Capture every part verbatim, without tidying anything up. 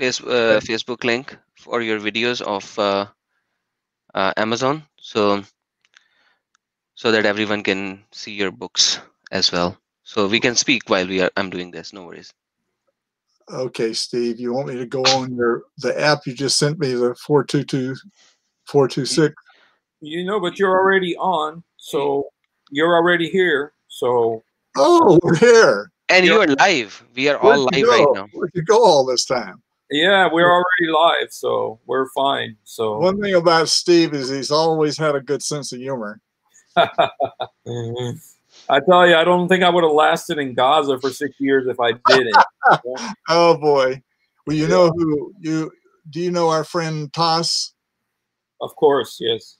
face, uh, Facebook link for your videos of uh, uh, Amazon, so so that everyone can see your books as well. So we can speak while we are. I'm doing this. No worries. Okay, Steve, you want me to go on your the app you just sent me, the four two two, four two six? You know, but you're already on, so you're already here. So oh, we're here. And you're live. We are all live right now. Where'd you go all this time? Yeah, we're already live, so we're fine. So one thing about Steve is he's always had a good sense of humor. I tell you, I don't think I would have lasted in Gaza for six years if I didn't. Oh boy! Well, you know who you do? You know our friend Toss? Of course, yes.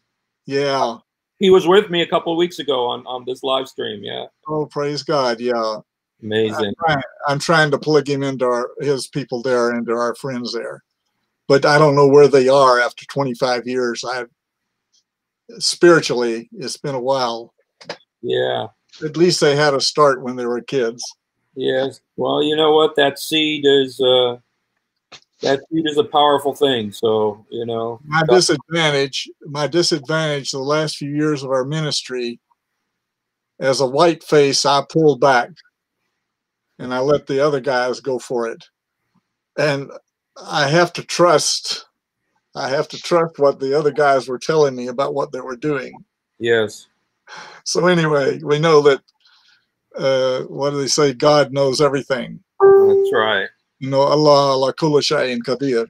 Yeah, he was with me a couple of weeks ago on on this live stream. Yeah. Oh, praise God! Yeah. Amazing. I'm trying, I'm trying to plug him into our, his people there, into our friends there, but I don't know where they are after twenty-five years. I spiritually, it's been a while. Yeah. At least they had a start when they were kids. Yes. Well, you know what? That seed is uh, that seed is a powerful thing. So you know. My disadvantage. My disadvantage. The last few years of our ministry, as a white face, I pulled back. And I let the other guys go for it. And I have to trust, I have to trust what the other guys were telling me about what they were doing. Yes. So anyway, we know that, uh, what do they say? God knows everything. That's right. You know, Allah, Allah, Kula Shay'in Qadir.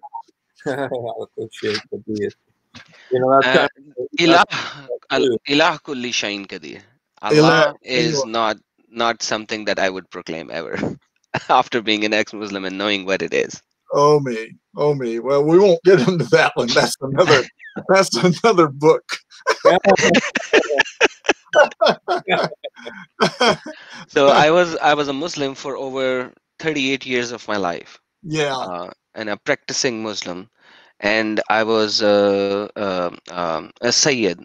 You know, that's Ilah Kulli Shay'in Qadir. Allah is not. Not something that I would proclaim ever after being an ex-Muslim and knowing what it is. Oh me, oh me. Well, we won't get into that one. That's another, that's another book. So I was, I was a Muslim for over thirty-eight years of my life. Yeah. Uh, and a practicing Muslim. And I was uh, uh, um, a Sayyid.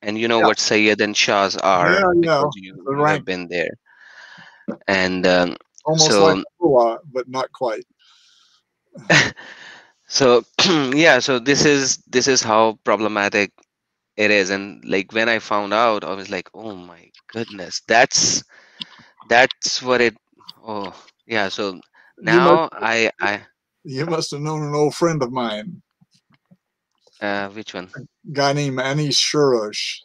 And you know yeah. what Sayyid and Shahs are. Yeah, yeah. You right. have been there. And um, almost so, like Mullah, but not quite. So yeah, so this is this is how problematic it is. And like when I found out, I was like, oh my goodness, that's that's what it. Oh yeah. So now I I. You must have known an old friend of mine. Uh, which one? A guy named Anis Shorrosh.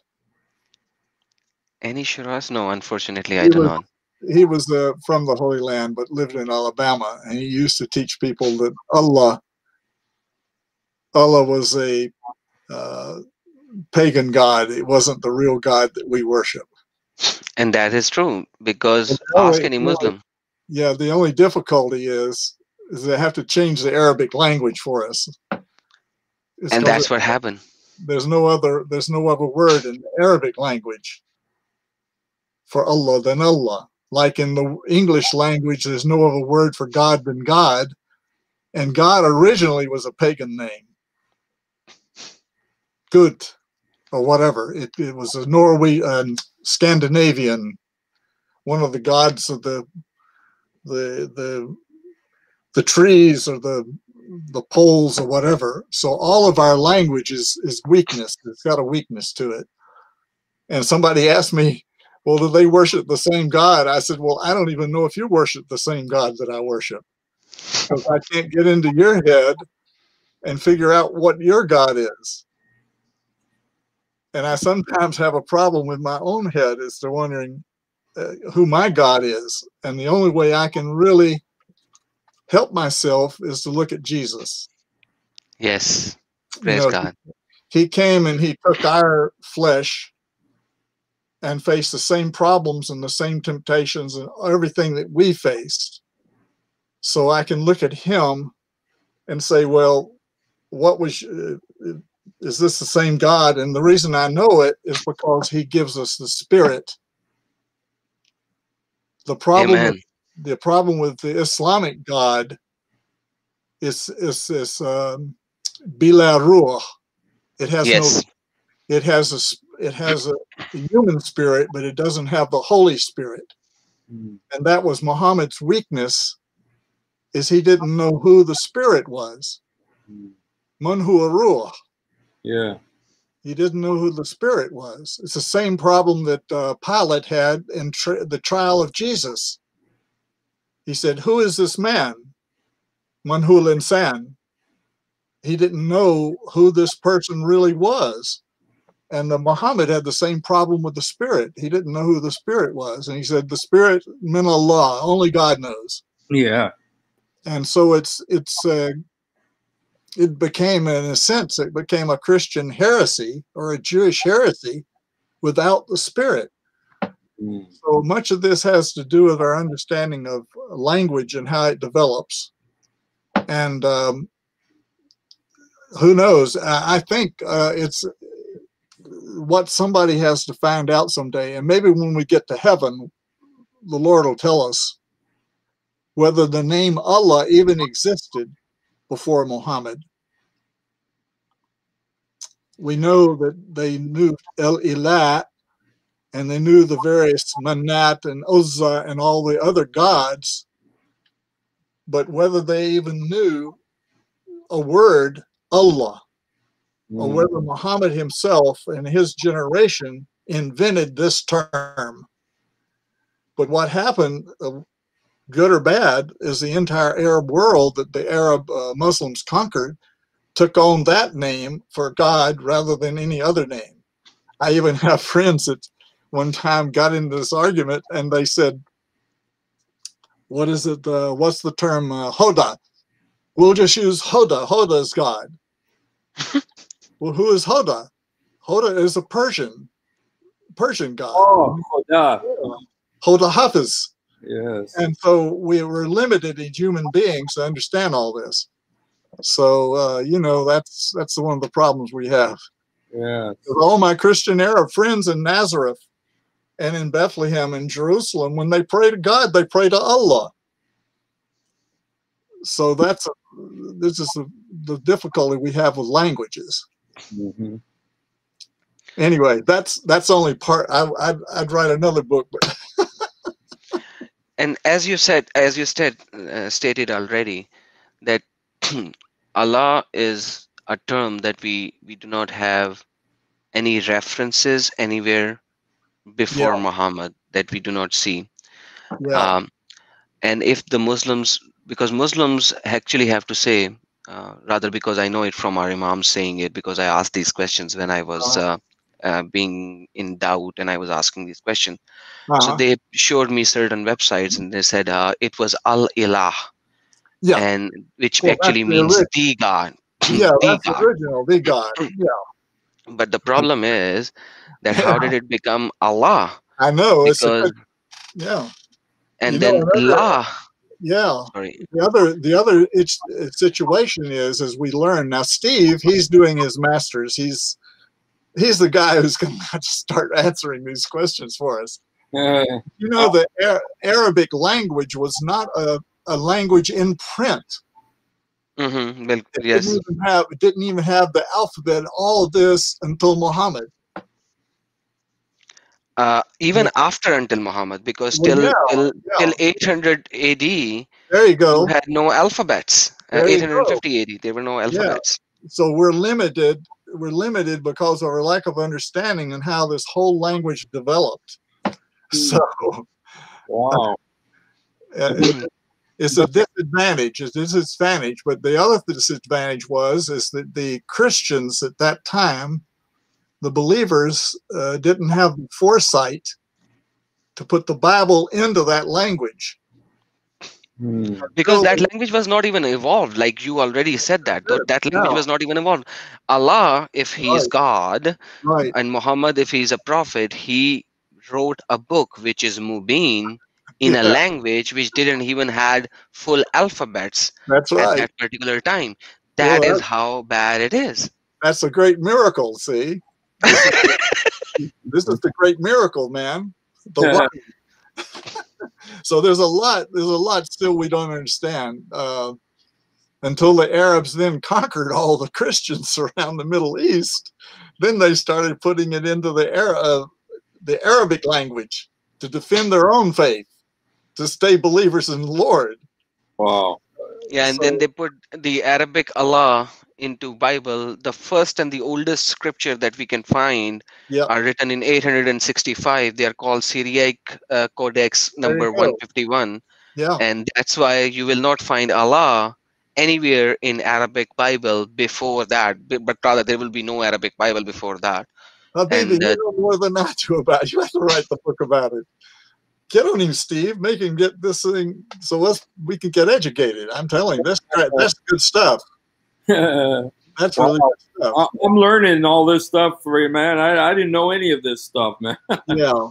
Anis Shorrosh? No, unfortunately, he I don't know. He was uh, from the Holy Land, but lived in Alabama, and he used to teach people that Allah, Allah was a uh, pagan god. It wasn't the real God that we worship. And that is true, because ask any Muslim. Yeah, the only difficulty is, is they have to change the Arabic language for us. It's and that's what happened. There's no other. There's no other word in the Arabic language for Allah than Allah. Like in the English language, there's no other word for God than God, and God originally was a pagan name, Gud, or whatever. It, it was a Norwegian, Scandinavian, one of the gods of the the the the trees or the. the poles or whatever. So all of our language is, is weakness. It's got a weakness to it. And somebody asked me, well, do they worship the same God? I said, well, I don't even know if you worship the same God that I worship. Because I can't get into your head and figure out what your God is. And I sometimes have a problem with my own head as to wondering uh, who my God is. And the only way I can really help myself is to look at Jesus. Yes. Praise you know, God. He came and he took our flesh and faced the same problems and the same temptations and everything that we faced. So I can look at him and say, well, what was, uh, is this the same God? And the reason I know it is because he gives us the Spirit. The problem Amen. The problem with the Islamic God is is this um, bila ruh. It has yes. no. It has a. It has a, a human spirit, but it doesn't have the Holy Spirit. Mm. And that was Muhammad's weakness. is he didn't know who the spirit was. Munhu Aruah. Yeah. He didn't know who the spirit was. It's the same problem that uh, Pilate had in tri the trial of Jesus. He said, who is this man? Munhu Linsan. He didn't know who this person really was. And the Muhammad had the same problem with the spirit. He didn't know who the spirit was. And he said, the spirit, min Allah, only God knows. Yeah. And so it's, it's, uh, it became, in a sense, it became a Christian heresy or a Jewish heresy without the spirit. Mm. So much of this has to do with our understanding of language and how it develops. And um, who knows? I, I think uh, it's what somebody has to find out someday. And maybe when we get to heaven, the Lord will tell us whether the name Allah even existed before Muhammad. We know that they knew El-Ilah, and they knew the various Manat and Uzza and all the other gods, but whether they even knew a word, Allah, mm. or whether Muhammad himself and his generation invented this term. But what happened, uh, good or bad, is the entire Arab world that the Arab uh, Muslims conquered took on that name for God rather than any other name. I even have friends that one time got into this argument and they said, what is it, uh, what's the term, uh, Hoda? We'll just use Hoda. Hoda is God. Well, who is Hoda? Hoda is a Persian, Persian God. Oh, Hoda. Hoda Hafiz. Yes. And so we were limited as human beings to understand all this. So, uh, you know, that's that's one of the problems we have. Yeah. All my Christian Arab friends in Nazareth and in Bethlehem and Jerusalem, when they pray to God, they pray to Allah. So that's a, this is a, the difficulty we have with languages. Mm-hmm. Anyway, that's that's only part. I, I'd, I'd write another book, but. And as you said, as you said, uh, stated already, that Allah is a term that we, we do not have any references anywhere before yeah. Muhammad, that we do not see. Yeah. Um, and if the Muslims, because Muslims actually have to say, uh, rather because I know it from our Imam saying it, because I asked these questions when I was... Uh, Uh, being in doubt, and I was asking these questions. Uh-huh. So they showed me certain websites, and they said uh, it was Al-Ilah, yeah. and which well, actually means the, the God. Yeah, the that's God. Original, the God. Yeah. But the problem is that how did it become Allah? I know. Because, it's good, yeah. And you then La. Yeah. Sorry. The other, the other it's, it's situation is, as we learn now, Steve, he's doing his master's. He's He's the guy who's going to start answering these questions for us. Uh, you know, the Ar Arabic language was not a, a language in print. Mm-hmm. Well, it, yes. didn't even have, it didn't even have the alphabet, all this, until Muhammad. Uh, even after until Muhammad, because well, till, yeah, till, yeah. till eight hundred A D, there you go. You had no alphabets. Uh, eight hundred fifty A D, there were no alphabets. Yeah. So we're limited. We're limited because of our lack of understanding and how this whole language developed. So, wow, uh, it, it's a disadvantage. It's a disadvantage. But the other disadvantage was is that the Christians at that time, the believers, uh, didn't have the foresight to put the Bible into that language. Hmm. Because that language was not even evolved, like you already said that. That, that language yeah. was not even evolved. Allah, if he right. is God, right. and Muhammad, if he is a prophet, he wrote a book which is Mubin in yeah. a language which didn't even had full alphabets that's right. at that particular time. That well, is how bad it is. That's a great miracle, see? This is, this is the great miracle, man. The yeah. one. So there's a lot, there's a lot still we don't understand uh, until the Arabs then conquered all the Christians around the Middle East. Then they started putting it into the, Ara uh, the Arabic language to defend their own faith, to stay believers in the Lord. Wow. Yeah, and so, then they put the Arabic Allah into Bible. The first and the oldest scripture that we can find yeah. are written in eight hundred sixty-five. They are called Syriac uh, Codex number one fifty-one. Yeah. And that's why you will not find Allah anywhere in Arabic Bible before that. But rather, there will be no Arabic Bible before that. Now, baby, and, uh, you know more than I do about it. You have to write the book about it. Get on him, Steve. Make him get this thing so let's we can get educated. I'm telling you, that's that's good stuff. That's really good stuff. I'm learning all this stuff for you, man. I, I didn't know any of this stuff, man. Yeah, but,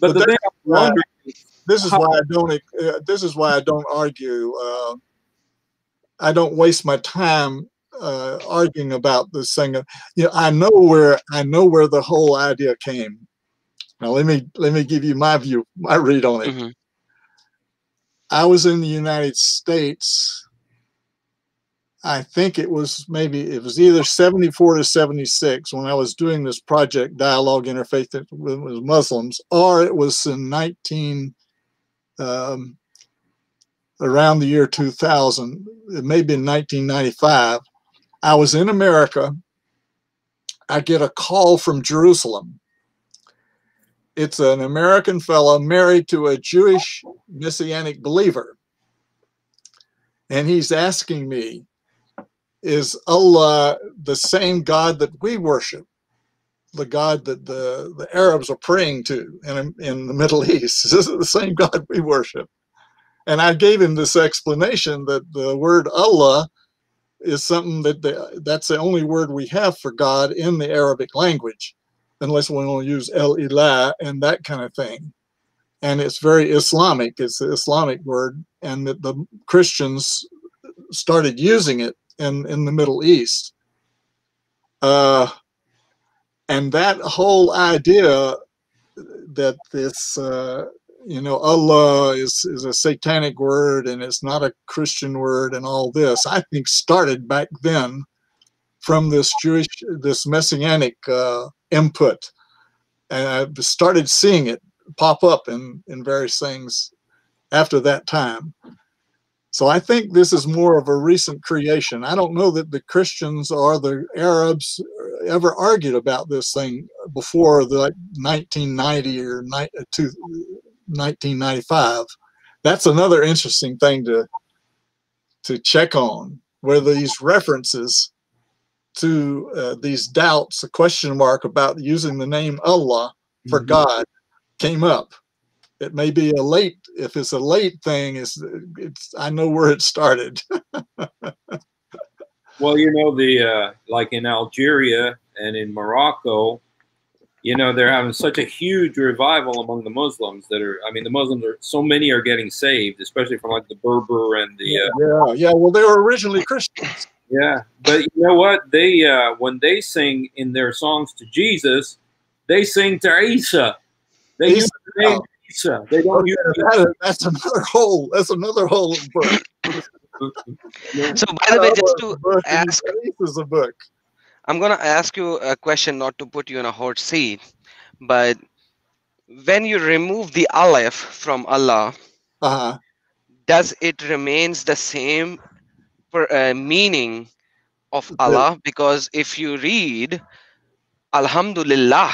but the thing I'm wondering is, this is why I don't. Uh, this is why I don't argue. Uh, I don't waste my time uh, arguing about this thing. You know, I know where I know where the whole idea came. Now let me let me give you my view, my read on it. Mm-hmm. I was in the United States. I think it was maybe it was either seventy-four to seventy-six when I was doing this project, Dialogue Interfaith with Muslims, or it was in nineteen um, around the year two thousand. It may be in nineteen ninety-five. I was in America. I get a call from Jerusalem. It's an American fellow married to a Jewish Messianic believer. And he's asking me, is Allah the same God that we worship? The God that the, the Arabs are praying to in, in the Middle East? Is it the same God we worship? And I gave him this explanation that the word Allah is something that the, that's the only word we have for God in the Arabic language, unless we want to use El-Ilah and that kind of thing. And it's very Islamic. It's the Islamic word, and that the Christians started using it in, in the Middle East. Uh, and that whole idea that this, uh, you know, Allah is, is a satanic word and it's not a Christian word and all this, I think started back then from this Jewish, this Messianic uh, input, and I started seeing it pop up in, in various things after that time. So I think this is more of a recent creation. I don't know that the Christians or the Arabs ever argued about this thing before the like nineteen ninety or nineteen ninety-five. That's another interesting thing to, to check on, whether these references to uh, these doubts, a question mark about using the name Allah for mm-hmm. God came up. It may be a late, if it's a late thing, it's, it's I know where it started. Well, you know, the uh, like in Algeria and in Morocco, you know, they're having such a huge revival among the Muslims that are, I mean, the Muslims are, so many are getting saved, especially from like the Berber and the. Uh, yeah, yeah, well, they were originally Christians. Yeah, but you know what? They uh, when they sing in their songs to Jesus, they sing to Isa. They Isa. use the name Isa. They don't okay, use that, that's another whole. That's another whole book. Yeah. So by the way, just to ask, is a book. I'm gonna ask you a question, not to put you in a hot seat, but when you remove the Aleph from Allah, uh-huh. does it remains the same? Per, uh, meaning of Allah? Because if you read Alhamdulillah,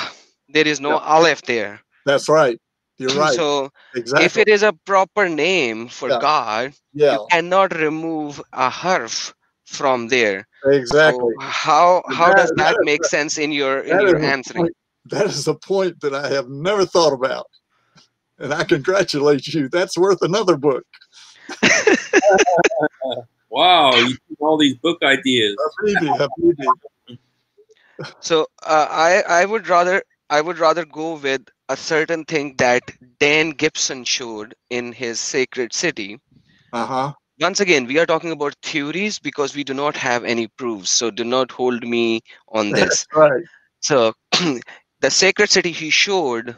there is no yeah. Aleph there. That's right. You're right. So exactly. If it is a proper name for yeah. God, yeah. you cannot remove a harf from there. Exactly. So how how that, does that, that make is, sense in your, in your answering? Point, that is a point that I have never thought about. And I congratulate you. That's worth another book. Wow, you have all these book ideas. So uh, I I would rather I would rather go with a certain thing that Dan Gibson showed in his Sacred City. Uh-huh. Once again, we are talking about theories because we do not have any proofs. So do not hold me on this. Right. So the Sacred City, he showed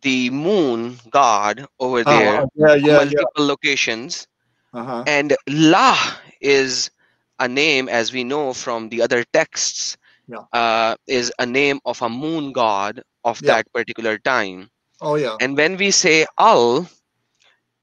the moon god over there, uh-huh. yeah, yeah, multiple yeah. locations. Uh-huh. And La is a name, as we know from the other texts, yeah. uh, is a name of a moon god of yeah. that particular time. Oh yeah. And when we say Al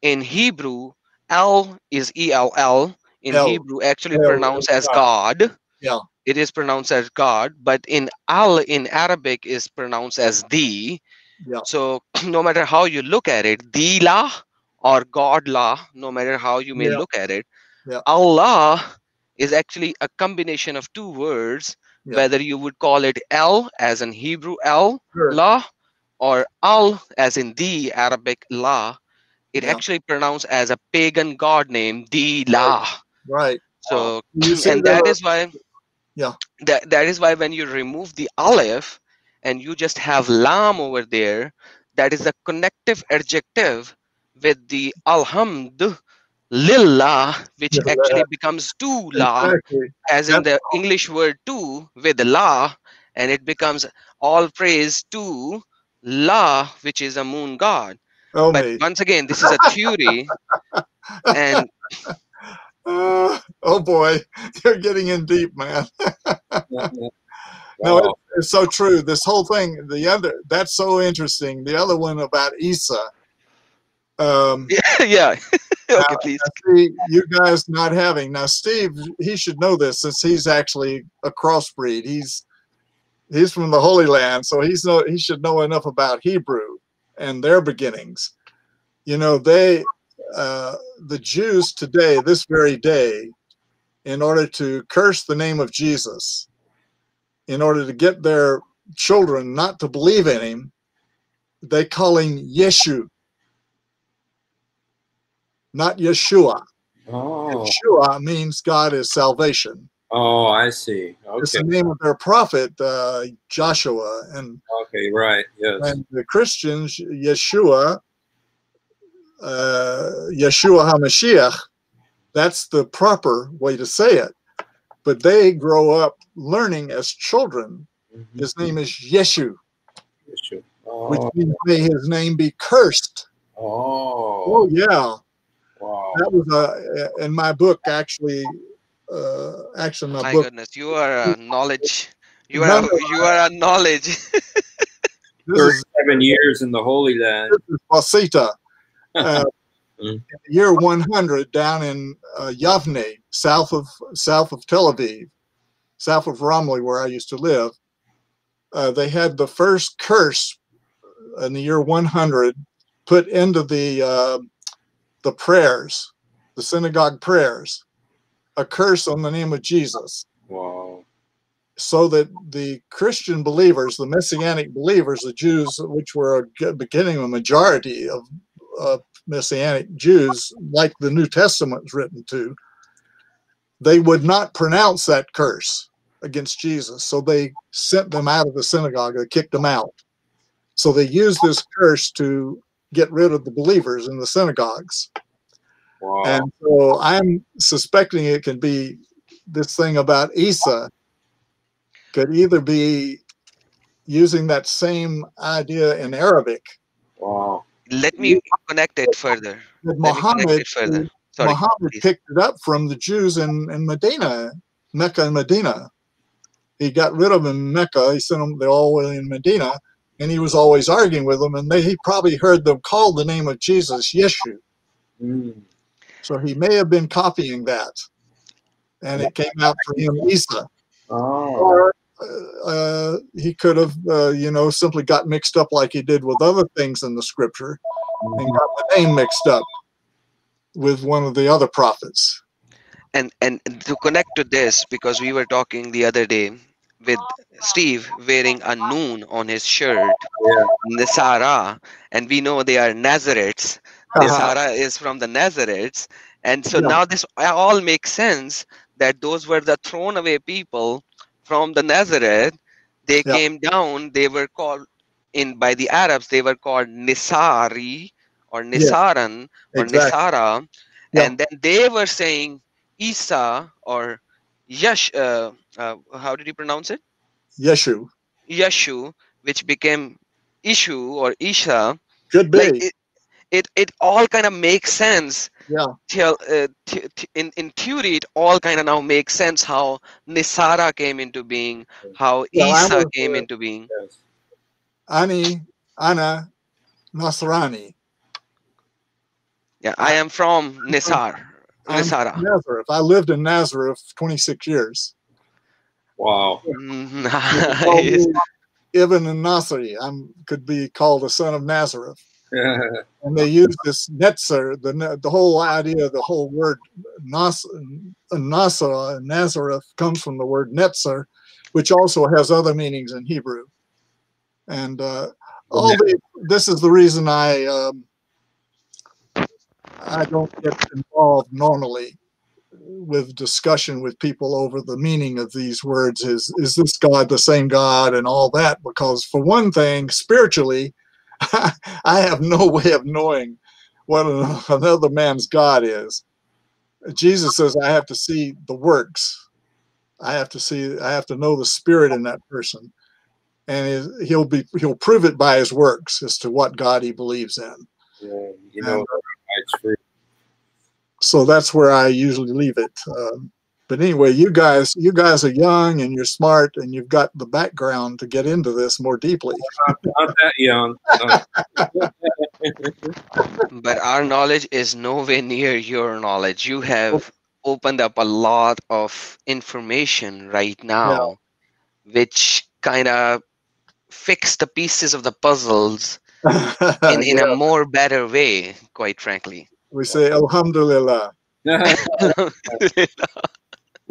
in Hebrew, L is E L L in L. Hebrew, actually L. pronounced L. as God. Yeah. It is pronounced as God, but in Al in Arabic is pronounced as the. Yeah. So no matter how you look at it, the la or God la, no matter how you may yeah. look at it, yeah. Allah is actually a combination of two words, yeah. whether you would call it L as in Hebrew L, sure. la, or Al as in the Arabic la. It yeah. actually pronounced as a pagan god name, the la. Right. So, and that is why, yeah, that, that is why when you remove the aleph and you just have lam over there, that is the connective adjective with the alhamd lillah, which yeah, actually that. becomes to la, exactly. as in the English word to with la, and it becomes all praise to la, which is a moon god. Oh, but me. Once again, this is a theory, and uh, oh boy, you're getting in deep, man. Wow. No, it, it's so true. This whole thing, the other, that's so interesting. The other one about Isa. Um, yeah, yeah. Okay, now, please. I see you guys not having now, Steve, he should know this since he's actually a crossbreed. He's he's from the Holy Land, so he's no, he should know enough about Hebrew and their beginnings. You know, they, uh, the Jews today, this very day, in order to curse the name of Jesus, in order to get their children not to believe in him, they call him Yeshu, not Yeshua. Oh. Yeshua means God is salvation. Oh, I see. Okay. It's the name of their prophet, uh, Joshua, and okay, right, yes. And the Christians, Yeshua, uh, Yeshua HaMashiach. That's the proper way to say it. But they grow up learning as children. Mm-hmm. His name is Yeshu, Yeshu. Oh. Which means may his name be cursed. Oh, oh yeah. Wow. That was a, in my book actually. Uh, actually, my, my book. Goodness, you are a knowledge. You are a, you are a knowledge. Thirty-seven years in the Holy Land. This is Wasita, uh, mm. year one hundred down in uh, Yavne, south of south of Tel Aviv, south of Ramli, where I used to live. Uh, they had the first curse in the year one hundred put into the uh, the prayers, the synagogue prayers. A curse on the name of Jesus. Wow. So that the Christian believers, the Messianic believers, the Jews, which were beginning a majority of uh, Messianic Jews, like the New Testament is written to, they would not pronounce that curse against Jesus. So they sent them out of the synagogue. They kicked them out. So they used this curse to get rid of the believers in the synagogues. Wow. And so I'm suspecting it could be this thing about Isa could either be using that same idea in Arabic. Wow. Let me connect it further. Muhammad, it further. Sorry, Muhammad picked it up from the Jews in, in Medina, Mecca and Medina. He got rid of them in Mecca. He sent them, they're all in Medina, and he was always arguing with them. And they, he probably heard them call the name of Jesus, Yeshu. Mm. So he may have been copying that, and it came out for him, Isa. Oh. Or uh, he could have, uh, you know, simply got mixed up like he did with other things in the scripture, mm. and got the name mixed up with one of the other prophets. And and to connect to this, because we were talking the other day with Steve wearing a noon on his shirt, yeah. Nasara, and we know they are Nazarites. Nasara is from the Nazarites, and so yeah. now this all makes sense that those were the thrown away people from the Nazareth. They yeah. came down. They were called in by the Arabs. They were called Nisari or Nisaran yeah. or exactly. Nisara, yeah. and then they were saying Isa or Yesh. Uh, uh, how did you pronounce it? Yeshu. Yeshu, which became Ishu or Isha. Could be. Like it, It it all kind of makes sense. Yeah. Till, uh, t t in in theory, it all kind of now makes sense how Nisara came into being, how yeah, Isa came into being. Yes. Ani, Ana, Nasrani. Yeah, I am from Nasara. Nasara. Nazareth. I lived in Nazareth for twenty-six years. Wow. Nice. Ibn al-Nasri. I could be called the son of Nazareth. Yeah. And they use this netzer, the the whole idea, the whole word Nas, Nasara and Nazareth comes from the word netzer, which also has other meanings in Hebrew. And uh, all the, this is the reason I um, I don't get involved normally with discussion with people over the meaning of these words. Is is this God the same God and all that? Because for one thing, spiritually, I have no way of knowing what another man's God is. Jesus says, I have to see the works. I have to see, I have to know the spirit in that person. And he'll be, he'll prove it by his works as to what God he believes in. Yeah, you know, and, uh, true. So that's where I usually leave it. Um, but anyway, you guys, you guys are young and you're smart and you've got the background to get into this more deeply. I'm not that young. No. But our knowledge is nowhere near your knowledge. You have opened up a lot of information right now, yeah, which kind of fix the pieces of the puzzles in, in yeah, a more better way, quite frankly. We say, Alhamdulillah.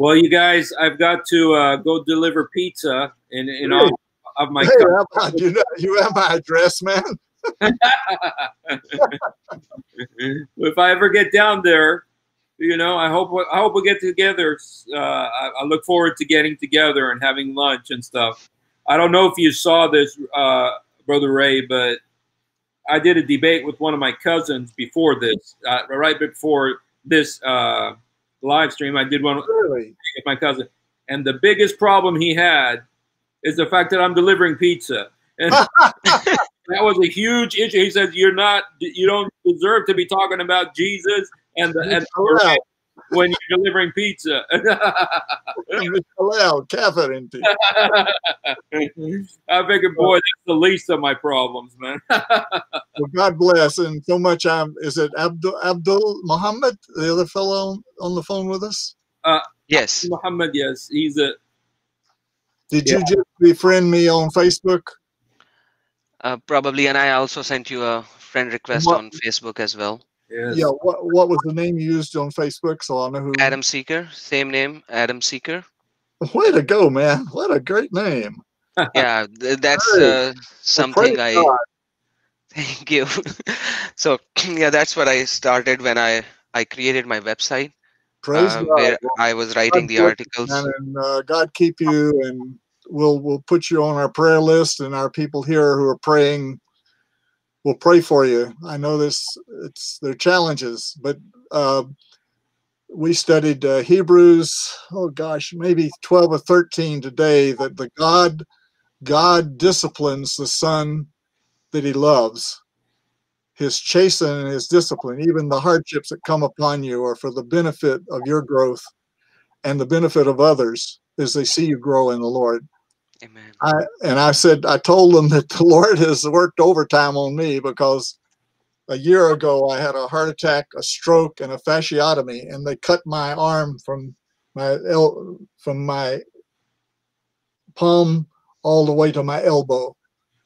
Well, you guys, I've got to uh, go deliver pizza in, in hey, all of my hey, how about, you know, you have my address, man. If I ever get down there, you know, I hope I hope we get together. Uh, I, I look forward to getting together and having lunch and stuff. I don't know if you saw this, uh, Brother Ray, but I did a debate with one of my cousins before this, uh, right before this uh, live stream. I did one really? with my cousin, and the biggest problem he had is the fact that I'm delivering pizza. And that was a huge issue. He said, "You're not. You don't deserve to be talking about Jesus and the, and the when you're delivering pizza." I figured, boy, that's the least of my problems, man. Well, God bless, and so much. I'm. Is it Abdul Abdul Muhammad, the other fellow on, on the phone with us? Uh, yes, Abdul Muhammad. Yes, he's a. Did yeah. you just befriend me on Facebook? Uh, probably, and I also sent you a friend request what? on Facebook as well. Yes. Yeah. What What was the name you used on Facebook? So I know who. Adam Seeker. Same name. Adam Seeker. Way to go, man! What a great name. Yeah, th that's uh, something well, I. God. Thank you. So yeah, that's what I started when I I created my website. Praise uh, God. Where well, I was writing God the articles. You, and uh, God keep you, and we'll we'll put you on our prayer list, and our people here who are praying. We'll pray for you. I know this, it's their challenges, but uh, we studied uh, Hebrews, oh gosh, maybe twelve or thirteen today, that the God, God disciplines the son that he loves. His chastening and his discipline, even the hardships that come upon you are for the benefit of your growth and the benefit of others as they see you grow in the Lord. Amen. I, and I said, I told them that the Lord has worked overtime on me because a year ago I had a heart attack, a stroke, and a fasciotomy, and they cut my arm from my el from my palm all the way to my elbow.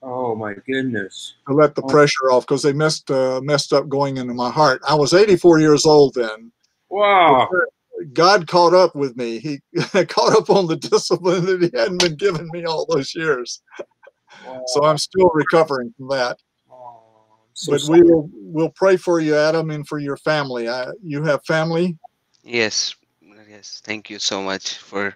Oh my goodness! To let the oh. pressure off because they messed uh, messed up going into my heart. I was eighty-four years old then. Wow. God caught up with me. He caught up on the discipline that he hadn't been giving me all those years. Wow. So I'm still recovering from that. Oh, so but sorry. we will we'll pray for you, Adam, and for your family. I, you have family? Yes. Yes. Thank you so much for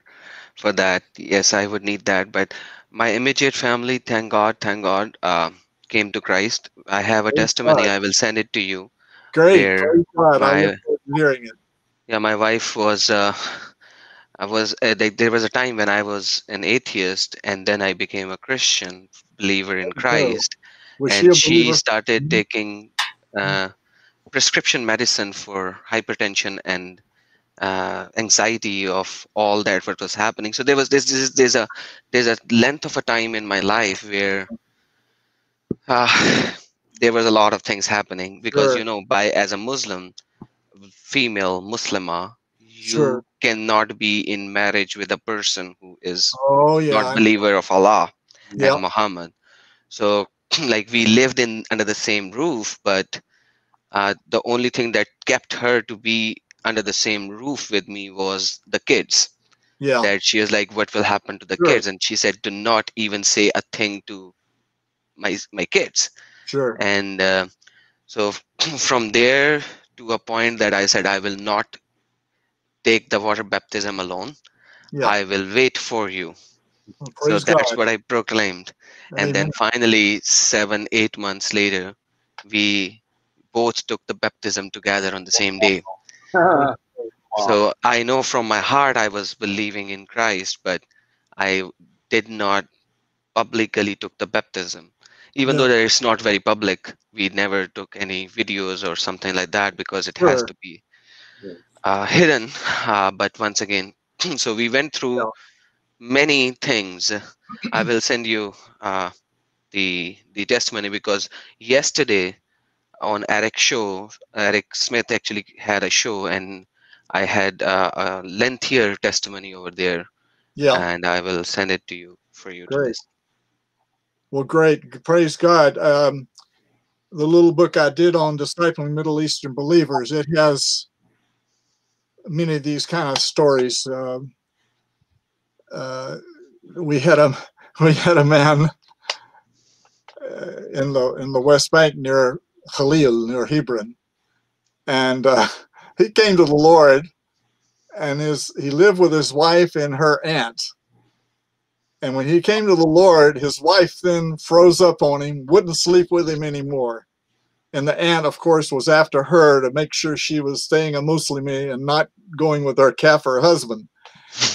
for that. Yes, I would need that. But my immediate family, thank God, thank God, uh, came to Christ. I have a Praise testimony. God. I will send it to you. Great. Praise God. I look forward to hearing it. Yeah, my wife was, uh, I was, uh, they, there was a time when I was an atheist and then I became a Christian believer in Christ. Was and she, she started taking uh, prescription medicine for hypertension and uh, anxiety of all that what was happening. So there was this, this there's a, there's a length of a time in my life where uh, there was a lot of things happening because, sure. you know, by as a Muslim, female Muslima, you sure. cannot be in marriage with a person who is oh, yeah, not believer of Allah yep. and Muhammad. So like we lived in under the same roof, but uh, the only thing that kept her to be under the same roof with me was the kids. Yeah. That she was like, what will happen to the sure. kids? And she said, do not even say a thing to my my kids. Sure. And uh, so from there to a point that I said, I will not take the water baptism alone. Yeah. I will wait for you. Oh, so that's God. What I proclaimed. Amen. And then finally, seven, eight months later, we both took the baptism together on the same day. Uh-huh. So I know from my heart I was believing in Christ, but I did not publicly took the baptism. Even yeah. though it's not very public, we never took any videos or something like that because it sure. has to be uh, hidden. Uh, but once again, so we went through yeah. many things. I will send you uh, the the testimony because yesterday on Eric's show, Eric Smith actually had a show and I had uh, a lengthier testimony over there, yeah, and I will send it to you for you. Great. To well, great. Praise God. Um, the little book I did on discipling Middle Eastern believers, it has many of these kind of stories. Uh, uh, we had a we had a man uh, in the in the West Bank near Khalil, near Hebron, and. Uh, He came to the Lord, and his he lived with his wife and her aunt. And when he came to the Lord, his wife then froze up on him, wouldn't sleep with him anymore. And the aunt, of course, was after her to make sure she was staying a Muslimi and not going with her kafir husband.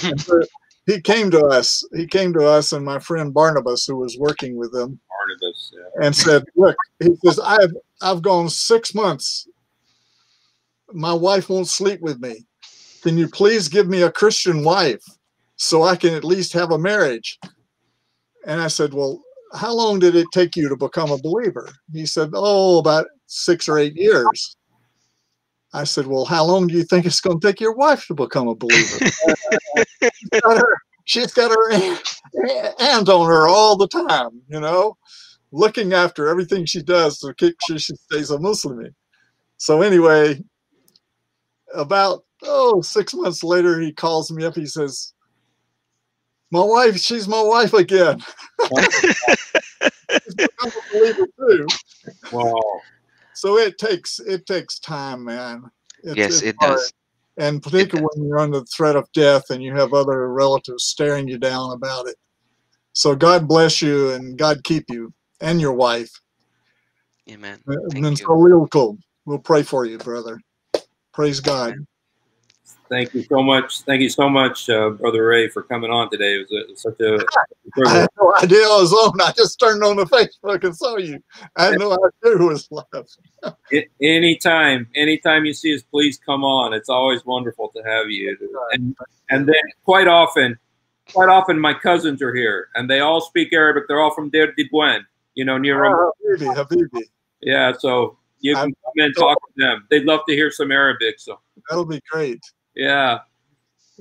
And so he came to us. He came to us and my friend Barnabas, who was working with him, Barnabas, yeah. and said, "Look," he says, "I've I've gone six months." My wife won't sleep with me. Can you please give me a Christian wife so I can at least have a marriage? And I said, well, how long did it take you to become a believer? He said, oh, about six or eight years. I said, well, how long do you think it's going to take your wife to become a believer? she's got her, she's got her hand on her all the time, you know, looking after everything she does to keep sure she stays a Muslim. So anyway, about, oh, six months later, he calls me up. He says, my wife, she's my wife again. I'm a believer too. Wow. So it takes, it takes time, man. It's, yes, it's it hard. Does. And particularly when you're under the threat of death and you have other relatives staring you down about it. So God bless you and God keep you and your wife. Amen. And then so real cool. We'll pray for you, brother. Praise God. Thank you so much. Thank you so much, uh, Brother Ray, for coming on today. It was, a, it was such a... I had no idea I was on. I just turned on the Facebook and saw you. I had no idea who was live. It, anytime, anytime you see us, please come on. It's always wonderful to have you. And, and then quite often, quite often my cousins are here, and they all speak Arabic. They're all from Der-Dibuen, you know, near... Oh, Habibi, Habibi. Yeah, so... You can I'm, come and talk to them. They'd love to hear some Arabic. So that'll be great. Yeah,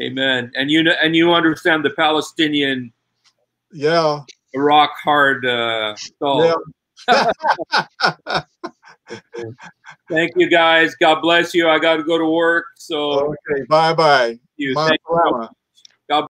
amen. And you know, and you understand the Palestinian, yeah, rock hard. Uh, yeah. Thank you guys. God bless you. I got to go to work. So okay, bye bye. You. Thank you.